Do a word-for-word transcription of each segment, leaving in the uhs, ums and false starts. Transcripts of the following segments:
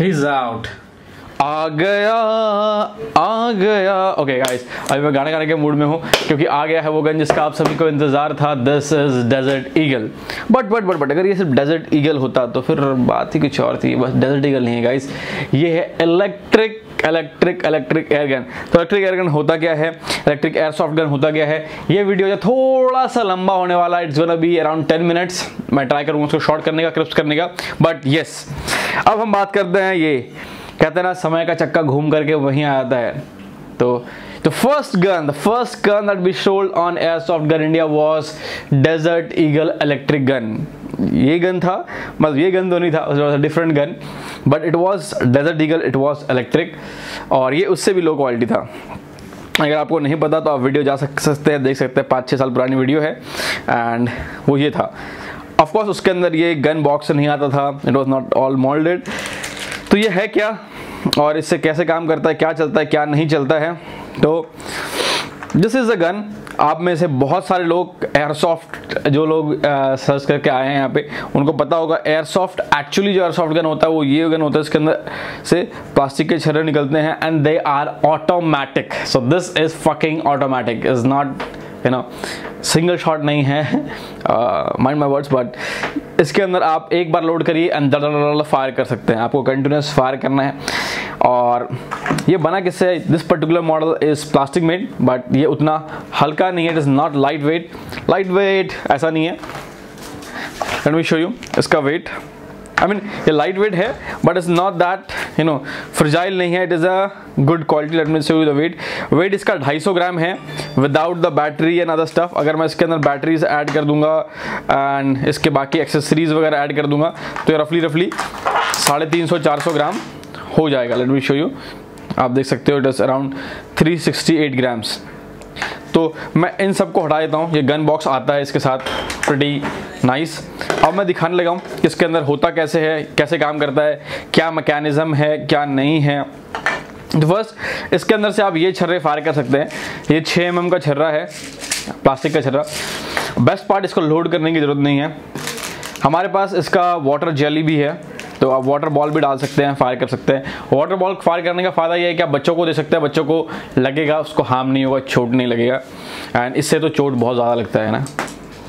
Peace out. आ गया आ गया okay guys, अभी मैं गाना गाने के मूड में हूँ क्योंकि आ गया है वो गन जिसका आप सभी को इंतज़ार था. This is desert eagle. But but but but अगर ये सिर्फ डेजर्ट ईगल होता तो फिर बात ही कुछ और थी. बस डेजर्ट ईगल नहीं है गाइस, ये है electric electric electric air gun. तो इलेक्ट्रिक एयर गन होता क्या है, इलेक्ट्रिक एयरसॉफ्ट गन होता क्या है. ये वीडियो जो थोड़ा सा लंबा होने वाला, it's gonna be around ten minutes. मैं ट्राई करूँगा उसको शॉर्ट करने का, क्रिप्स करने का. बट येस, अब हम बात करते हैं, ये कहते हैं ना समय का चक्का घूम करके वहीं आता है. तो the first gun the first gun that be sold on airsoft gun India was desert eagle electric gun. ये गन था, मतलब ये गन तो नहीं था, different gun, but it was desert eagle, it was electric. और ये उससे भी लो क्वालिटी था. अगर आपको नहीं पता तो आप वीडियो जा सकते हैं, देख सकते हैं, पाँच छः साल पुरानी वीडियो है. एंड वो ये था. ऑफकोर्स उसके अंदर ये गन बॉक्स नहीं आता था, it was not all moulded. तो ये है क्या और इससे कैसे काम करता है, क्या चलता है क्या नहीं चलता है. तो दिस इज़ अ गन. आप में से बहुत सारे लोग एयरसॉफ्ट जो लोग सर्च करके आए हैं यहाँ पे, उनको पता होगा एयरसॉफ्ट एक्चुअली जो एयरसॉफ्ट गन होता है वो ये गन होता है. इसके अंदर से प्लास्टिक के छर्रे निकलते हैं and they are automatic. So this is fucking automatic, is not you know single shot नहीं है, माइंड माई वर्ड्स. बट इसके अंदर आप एक बार लोड करिए एंड फायर कर सकते हैं. आपको कंटिन्यूस फायर करना है. और ये बना किससे, this particular model is plastic made, but ये उतना हल्का नहीं है, it is not light weight. Light weight ऐसा नहीं है. लेट मी शो यू इसका वेट. आई मीन ये लाइट वेट है but it's not that you know fragile नहीं है, it is a good quality. Let me show you the weight. Weight इसका ढाई सौ ग्राम है without the battery and other stuff. अगर मैं इसके अंदर बैटरीज ऐड कर दूंगा एंड इसके बाकी एक्सेसरीज वगैरह ऐड कर दूंगा तो ये रफली रफली साढ़े तीन सौ चार सौ ग्राम हो जाएगा. लेट मी शो यू, आप देख सकते हो it is around three sixty eight grams. तो मैं इन सब को हटा देता हूँ. ये गन बॉक्स आता है इसके साथ, प्रिटी नाइस. अब मैं दिखाने लगा हूँ कि इसके अंदर होता कैसे है, कैसे काम करता है, क्या मैकेनिज़्म है क्या नहीं है. फर्स्ट इसके अंदर से आप ये छर्रे फायर कर सकते हैं. ये छः एम एम का छर्रा है, प्लास्टिक का छर्रा. बेस्ट पार्ट, इसको लोड करने की ज़रूरत नहीं है. हमारे पास इसका वाटर जेली भी है, तो आप वाटर बॉल भी डाल सकते हैं, फायर कर सकते हैं. वाटर बॉल फायर करने का फ़ायदा यह है कि आप बच्चों को दे सकते हैं, बच्चों को लगेगा, उसको हार्म नहीं होगा, चोट नहीं लगेगा. एंड इससे तो चोट बहुत ज़्यादा लगता है ना,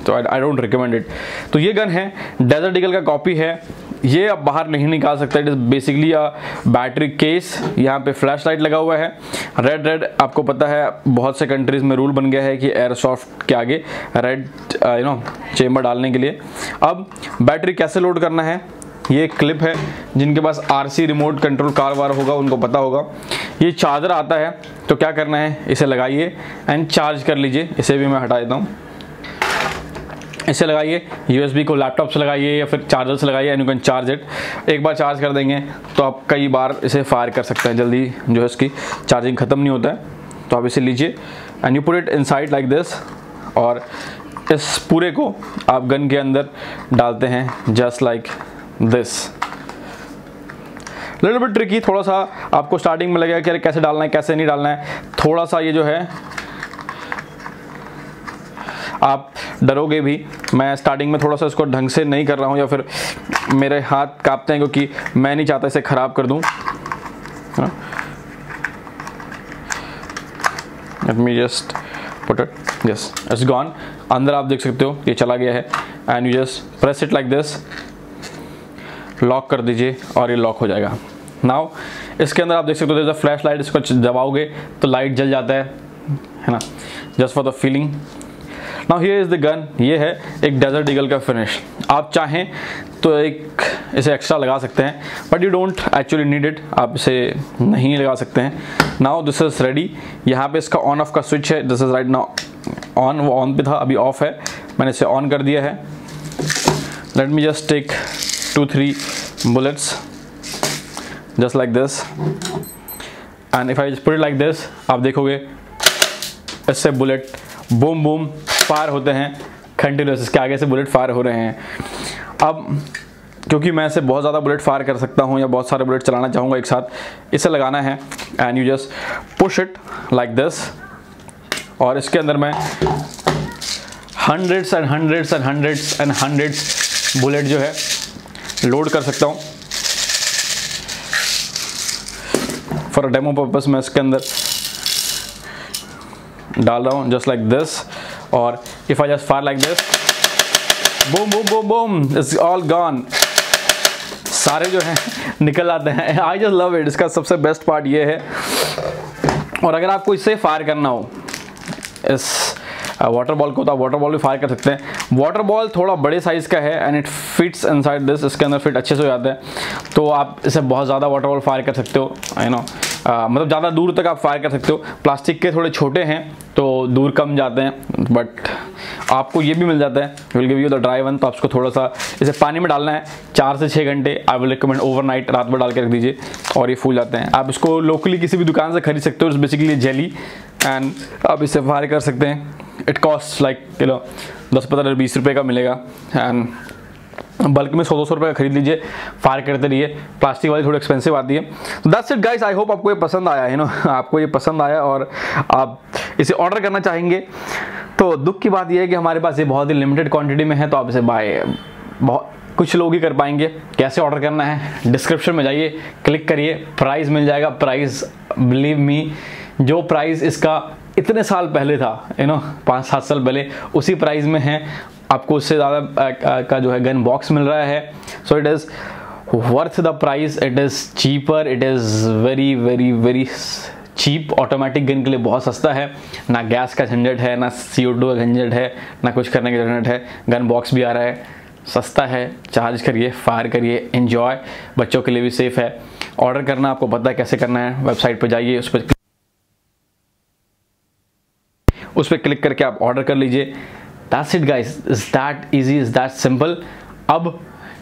तो आई डोंट रिकमेंड इट. तो ये गन है, डेजर्ट ईगल का कॉपी है. ये आप बाहर नहीं निकाल सकते. It is basically a battery case. यहाँ पे फ्लैश लाइट लगा हुआ है, रेड रेड. आपको पता है बहुत से कंट्रीज़ में रूल बन गया है कि एयरसॉफ्ट के आगे रेड यू नो चेम्बर डालने के लिए. अब बैटरी कैसे लोड करना है, ये क्लिप है. जिनके पास आरसी रिमोट कंट्रोल कार वार होगा उनको पता होगा. ये चार्जर आता है, तो क्या करना है, इसे लगाइए एंड चार्ज कर लीजिए. इसे भी मैं हटा देता हूँ. इसे लगाइए, यूएसबी को लैपटॉप से लगाइए या फिर चार्जर से लगाइए and you can charge it. एक बार चार्ज कर देंगे तो आप कई बार इसे फायर कर सकते हैं. जल्दी जो है इसकी चार्जिंग ख़त्म नहीं होता है. तो आप इसे लीजिए and you put it inside like this, और इस पूरे को आप गन के अंदर डालते हैं just like this. Little bit tricky, थोड़ा सा आपको स्टार्टिंग में लगेगा कि कैसे डालना है कैसे नहीं डालना है. थोड़ा सा ये जो है आप डरोगे भी. मैं स्टार्टिंग में थोड़ा सा इसको ढंग से नहीं कर रहा हूँ, या फिर मेरे हाथ कांपते हैं क्योंकि मैं नहीं चाहता इसे ख़राब कर दूँ. Let me just put it. Yes, it's gone. अंदर आप देख सकते हो ये चला गया है. And you just press it like this, lock कर दीजिए और ये लॉक हो जाएगा. नाउ इसके अंदर आप देख सकते हो जैसे फ्लैश लाइट, इसको दबाओगे तो लाइट जल जाता है है ना, just for the feeling. Now here is the gun. ये है एक डेजर्ट ईगल का फिनिश. आप चाहें तो एक इसे एक्स्ट्रा लगा सकते हैं, but you don't actually need it. आप इसे नहीं लगा सकते हैं. Now this is ready. यहाँ पे इसका ऑन ऑफ का स्विच है. This is right now on. वो ऑन पे था, अभी ऑफ है. मैंने इसे ऑन कर दिया है. Let me just take two three bullets just like this, and if I just put it like this, आप देखोगे इससे बुलेट बूम बूम फायर होते हैं कंटिन्यूस. इसके आगे से बुलेट फायर हो रहे हैं. अब क्योंकि मैं इसे बहुत ज़्यादा बुलेट फायर कर सकता हूँ या बहुत सारे बुलेट चलाना चाहूँगा एक साथ, इसे लगाना है and you just push it like this. और इसके अंदर मैं hundreds and hundreds and hundreds and hundreds bullet जो है लोड कर सकता हूँ. फॉर डेमो पर्पस मैं इसके अंदर डाल रहा हूँ जस्ट लाइक दिस, और if I just fire like this, boom boom boom boom, it's all gone, सारे जो हैं निकल आते हैं। I just love it. इसका सबसे बेस्ट पार्ट ये है। और अगर आपको इससे फायर करना हो इस वाटर बॉल को, तो आप वाटर बॉल भी फायर कर सकते हैं। वाटर बॉल थोड़ा बड़े साइज़ का है and it fits inside this, इसके अंदर फिट अच्छे से हो जाता है, तो आप इसे बहुत ज़्यादा वाटर बॉल फायर कर सकते हो, यू नो, मतलब ज़्यादा दूर तक आप फायर कर सकते हो। प्लास्टिक के थोड़े छोटे हैं तो दूर कम जाते हैं, बट आपको ये भी मिल जाता है, will give you the dry one. तो आपको थोड़ा सा इसे पानी में डालना है चार से छः घंटे, आई विल रिकमेंड ओवरनाइट, रात भर डाल के रख दीजिए और ये फूल जाते हैं। आप इसको लोकली किसी भी दुकान से खरीद सकते हो, इट्स बेसिकली जेली, एंड आप इससे फायर कर सकते हैं। इट कॉस्ट लाइक किलो दस पंद्रह बीस रुपये का मिलेगा, एंड बल्क में सौ दो सौ रुपये का खरीद लीजिए, फायर करते रहिए। प्लास्टिक वाली थोड़ी एक्सपेंसिव आती है। That's it guys, I hope आपको ये पसंद आया, यू नो, आपको ये पसंद आया और आप इसे ऑर्डर करना चाहेंगे। तो दुख की बात यह है कि हमारे पास ये बहुत ही लिमिटेड क्वांटिटी में है, तो आप इसे बाय बहुत कुछ लोग ही कर पाएंगे। कैसे ऑर्डर करना है, डिस्क्रिप्शन में जाइए, क्लिक करिए, प्राइस मिल जाएगा। प्राइस बिलीव मी, जो प्राइस इसका इतने साल पहले था, यू नो, पाँच सात साल पहले, उसी प्राइस में है। आपको उससे ज़्यादा का जो है गन बॉक्स मिल रहा है। So it is worth the price, it is cheaper, it is very very very cheap. Automatic gun के लिए बहुत सस्ता है, ना गैस का झंझट है, ना सी ओ टू का झंझट है, ना कुछ करने का झंझट है। गन बॉक्स भी आ रहा है, सस्ता है, चार्ज करिए, फायर करिए, एंजॉय, बच्चों के लिए भी सेफ़ है। ऑर्डर करना आपको पता है कैसे करना है, वेबसाइट पर जाइए, उस पर उस पर क्लिक करके आप ऑर्डर कर लीजिए। That's it guys, is that easy, is that simple. अब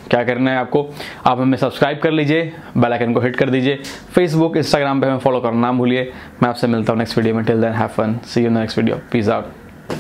क्या करना है आपको, आप हमें सब्सक्राइब कर लीजिए, बेल आइकन को हिट कर दीजिए, फेसबुक इंस्टाग्राम पे हमें फॉलो करना ना भूलिए। मैं आपसे मिलता हूँ नेक्स्ट वीडियो में, till then have fun, see you in the next video, peace out.